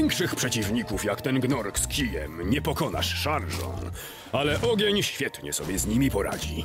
Większych przeciwników jak ten Gnork z kijem nie pokonasz szarżą, ale ogień świetnie sobie z nimi poradzi.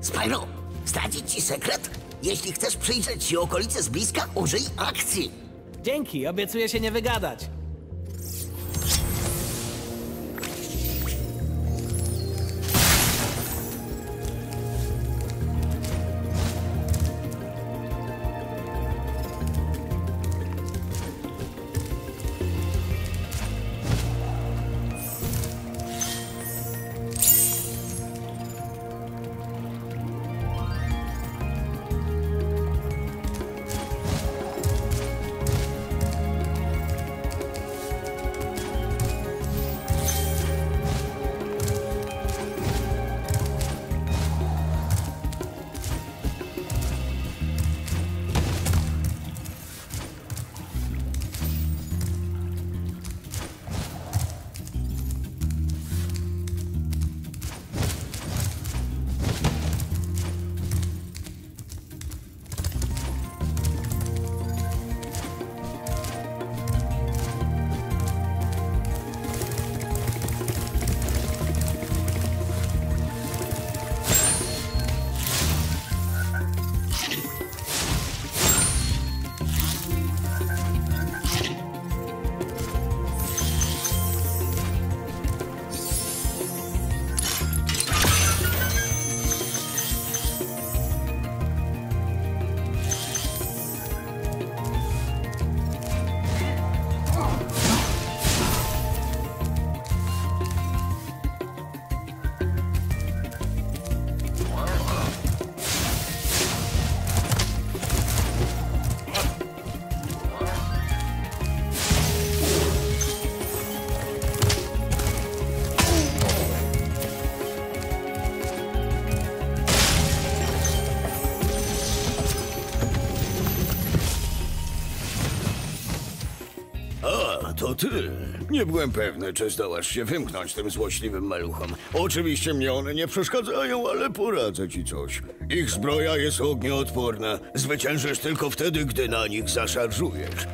Spyro, zdradzić ci sekret? Jeśli chcesz przyjrzeć się okolicy z bliska, użyj akcji. Dzięki, obiecuję się nie wygadać. To ty. Nie byłem pewny, czy zdołasz się wymknąć tym złośliwym maluchom. Oczywiście mnie one nie przeszkadzają, ale poradzę ci coś. Ich zbroja jest ognioodporna. Zwyciężysz tylko wtedy, gdy na nich zaszarżujesz.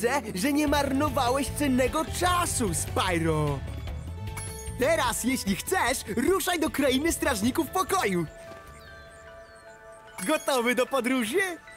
widzę, że nie marnowałeś cennego czasu, Spyro. Teraz, jeśli chcesz, ruszaj do krainy strażników pokoju. Gotowy do podróży?